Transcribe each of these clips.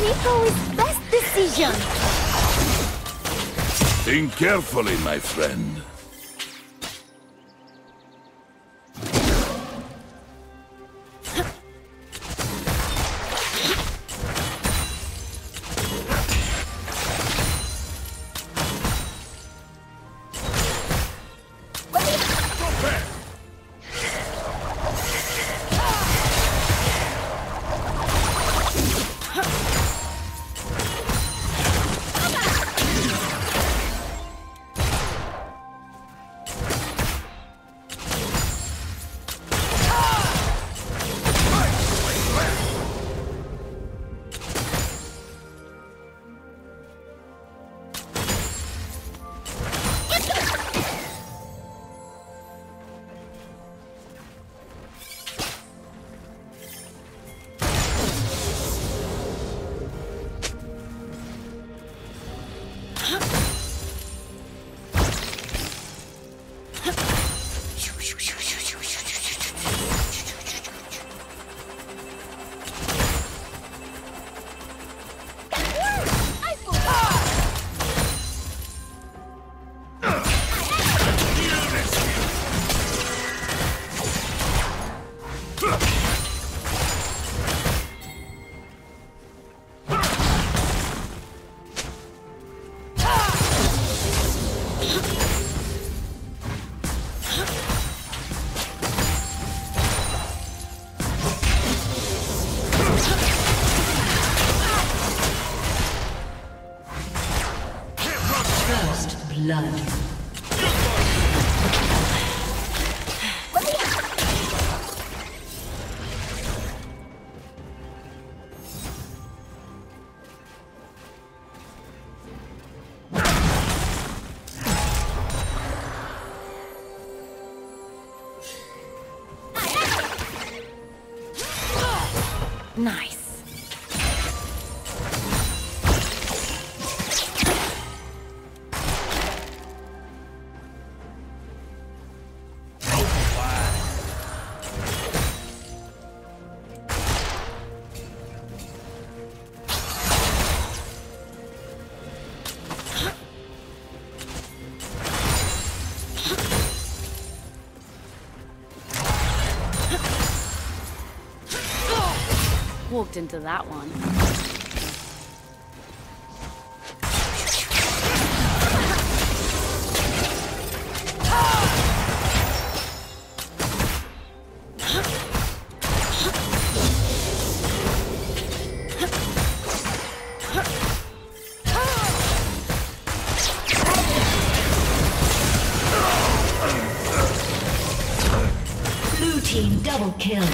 Neeko's best decision. Think carefully, my friend. Love. Walked into that one. Blue team double kill.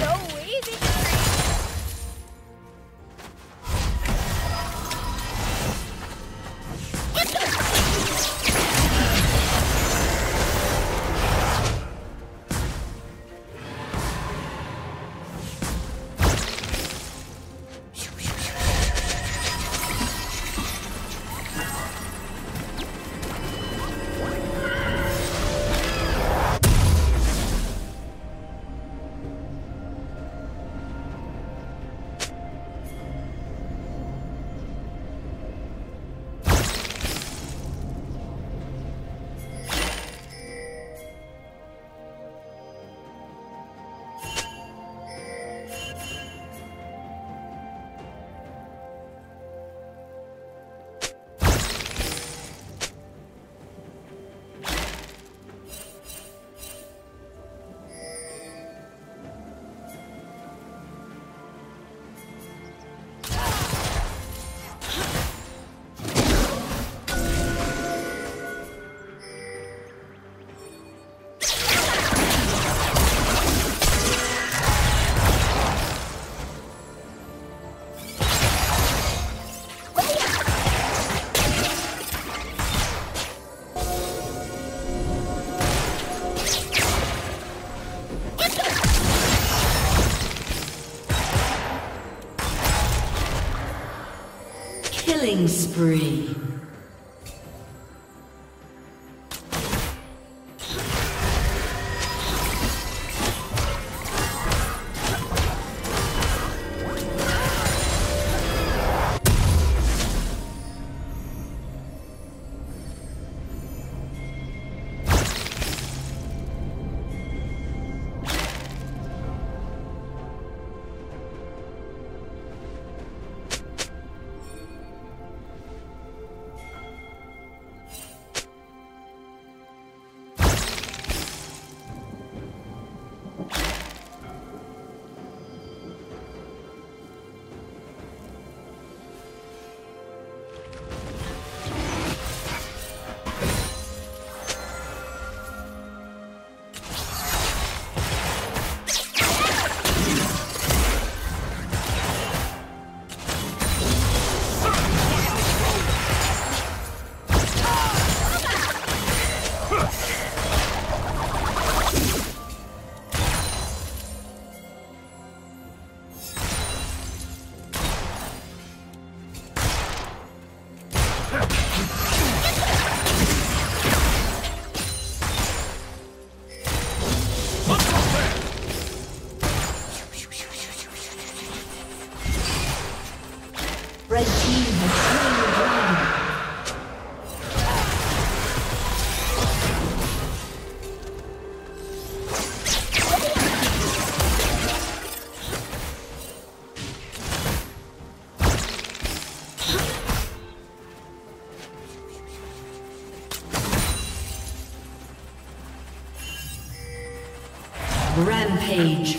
Killing spree. Red team has slain the dragon. Rampage.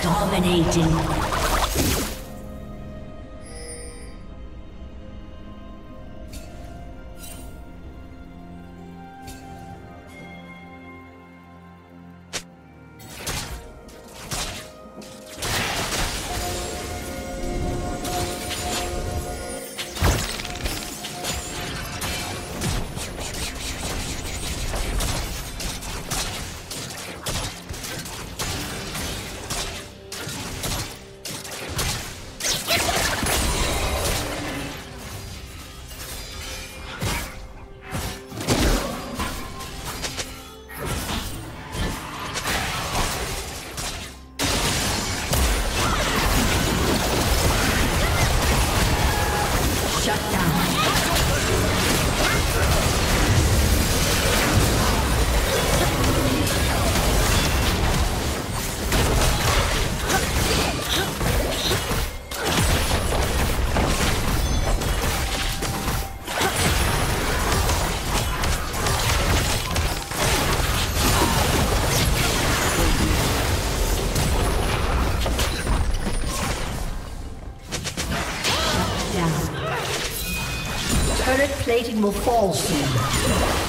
Dominating. plating will fall soon.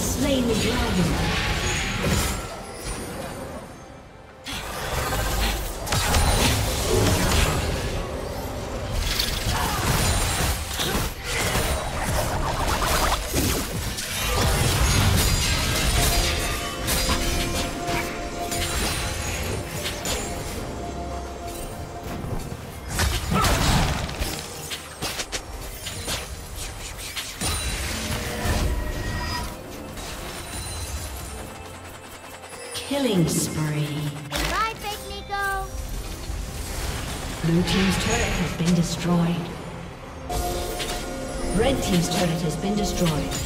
has slain the dragon. Killing spree. Bye, Big Neeko. Blue team's turret has been destroyed. Red team's turret has been destroyed.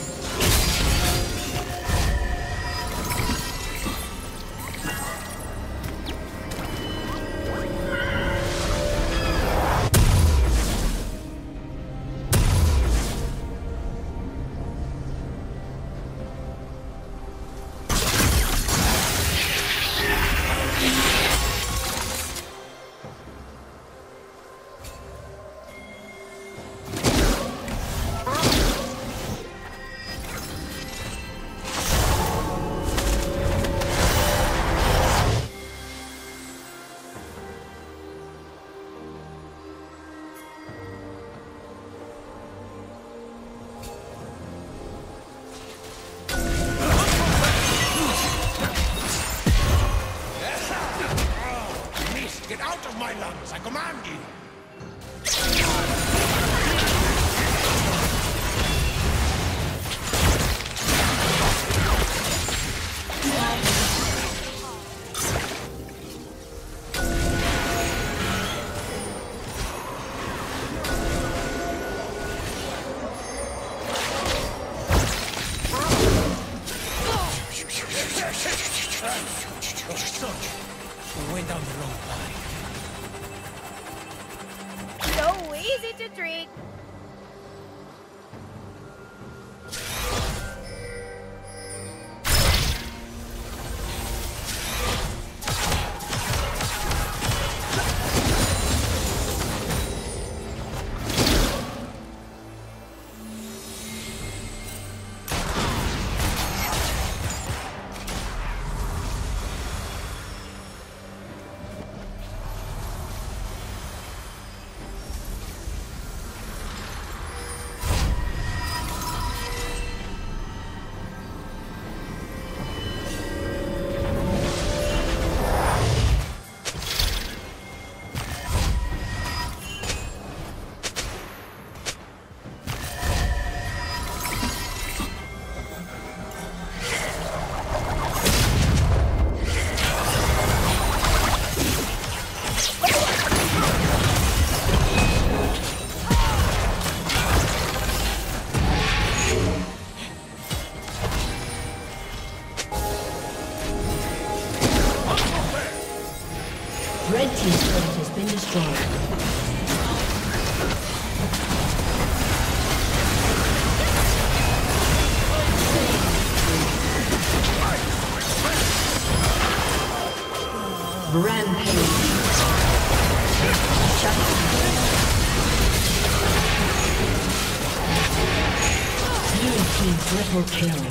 Triple kill.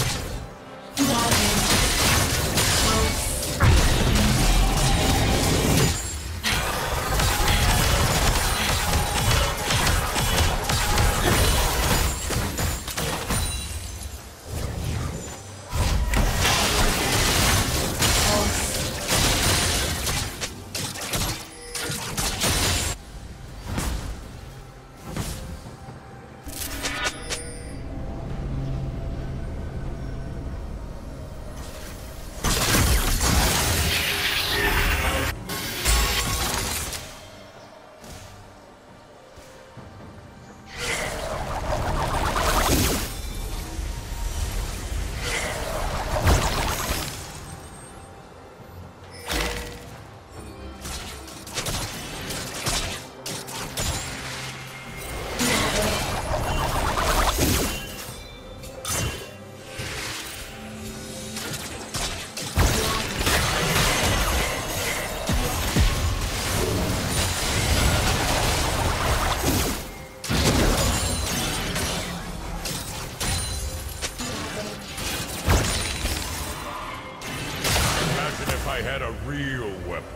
weapons.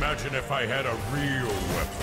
Imagine if I had a real weapon.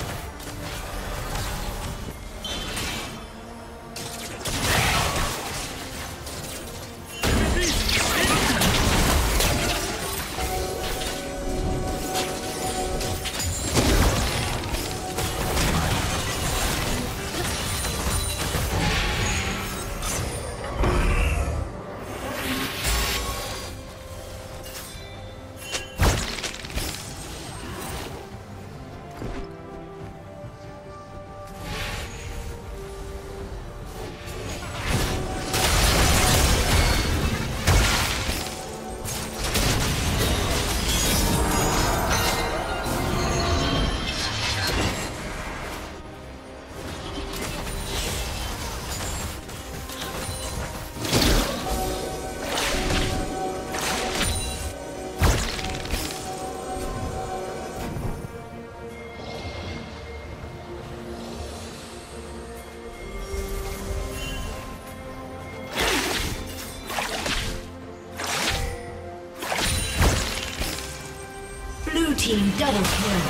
Team double kill.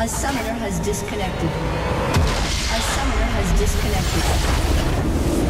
A summoner has disconnected. A summoner has disconnected.